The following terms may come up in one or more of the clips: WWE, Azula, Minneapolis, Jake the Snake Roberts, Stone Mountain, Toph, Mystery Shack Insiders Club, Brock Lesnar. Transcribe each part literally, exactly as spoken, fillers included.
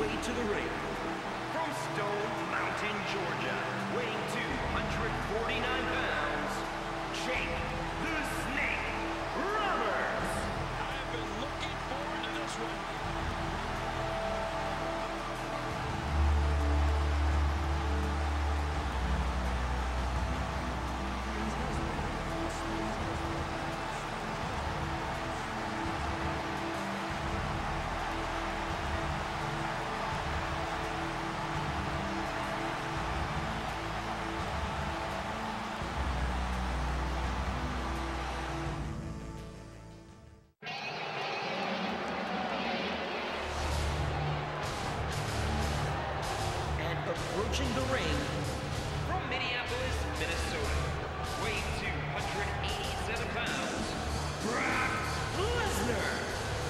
way to the ring. From Stone Mountain, Georgia, weighing two hundred forty-nine pounds, Jake the Snake Roberts. I've been looking forward to this one. Approaching the ring from Minneapolis, Minnesota, weighing two hundred eighty-seven pounds, Brock Lesnar.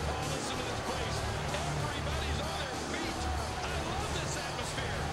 Oh, listen to this place. Everybody's on their feet. I love this atmosphere.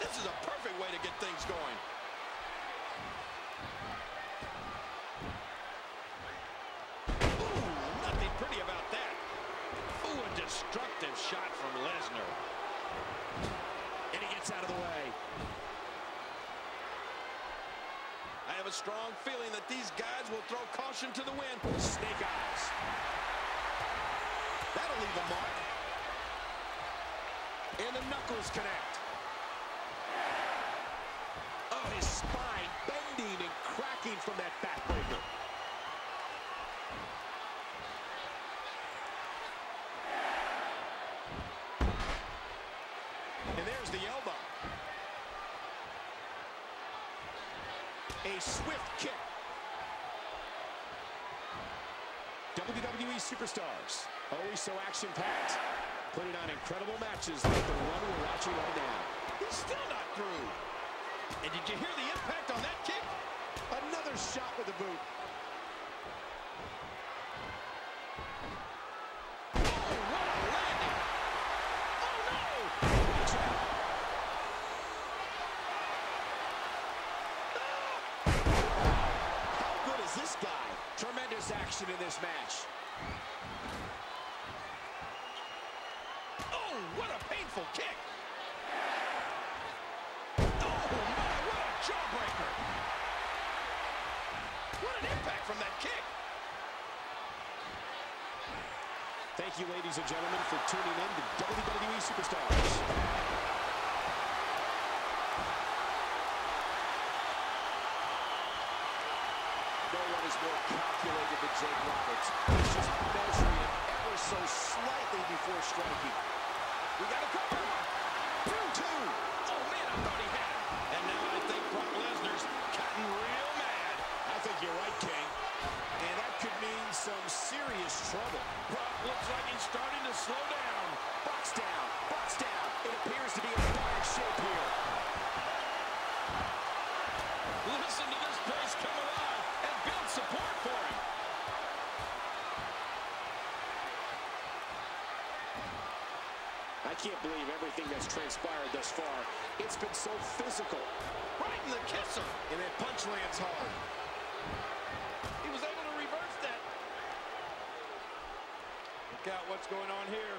This is a perfect way to get things going. Ooh, nothing pretty about that. Ooh, a destructive shot from Lesnar. And he gets out of the way. I have a strong feeling that these guys will throw caution to the wind. Snake eyes. That'll leave a mark. And the knuckles connect. Oh, his spine bending and cracking from that backbreaker. And there's the elbow. A swift kick. W W E superstars, always so action-packed. Putting on incredible matches like the one we're watching right now. He's still not through. And did you hear the impact on that kick? Another shot with the boot. Oh, what a landing! Oh, no! Watch out! How good is this guy? Tremendous action in this match. Oh, what a painful kick! Jawbreaker. What an impact from that kick. Thank you, ladies and gentlemen, for tuning in to W W E Superstars. No one is more calculated than Jake Roberts. He's just measuring it ever so slightly before striking. We got a cover. Two, two. Oh, man, I thought he had it. And now I think Brock Lesnar's gotten real mad. I think you're right, King. And that could mean some serious trouble. Brock looks like he's starting to slow down. Box down, box down. It appears to be in dire shape here. Listen to this place come alive and build support for him. I can't believe everything that's transpired thus far. It's been so physical. Right in the kisser. And that punch lands hard. He was able to reverse that. Look out what's going on here.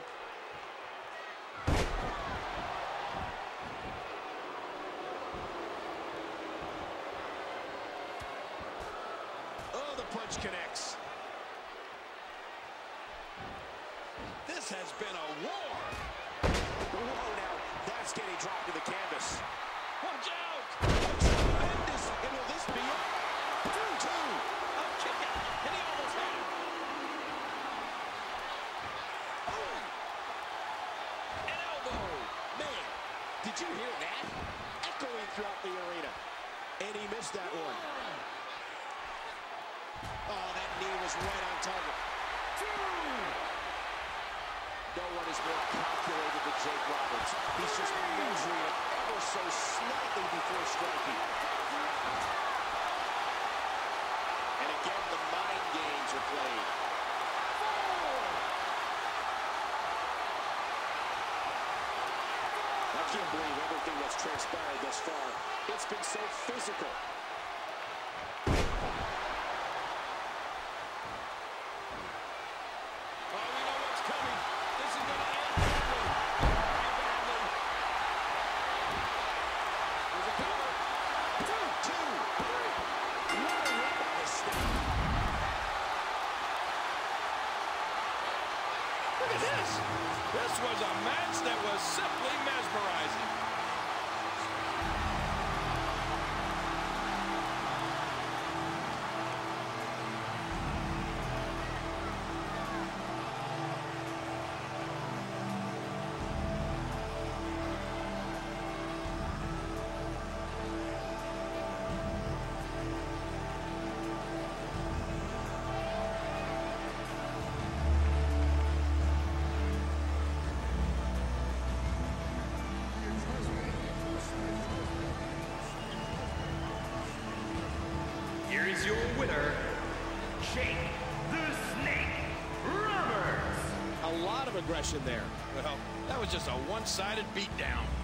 Oh, the punch connects. This has been a war. Whoa, now, that's getting dropped to the canvas. Watch out! That's tremendous, and will this be it? two two! A kick out, and he almost had it. Oh! An elbow! Man, did you hear that? Echoing throughout the arena. and he missed that one. Oh, that knee was right on target. No one is more calculated than Jake Roberts. He's just measuring it ever so slightly before striking. And again, the mind games are played. I can't believe everything that's transpired thus far. It's been so physical. This was a match that was simply mesmerizing. Here's your winner, Jake the Snake Roberts. A lot of aggression there. Well, that was just a one-sided beatdown.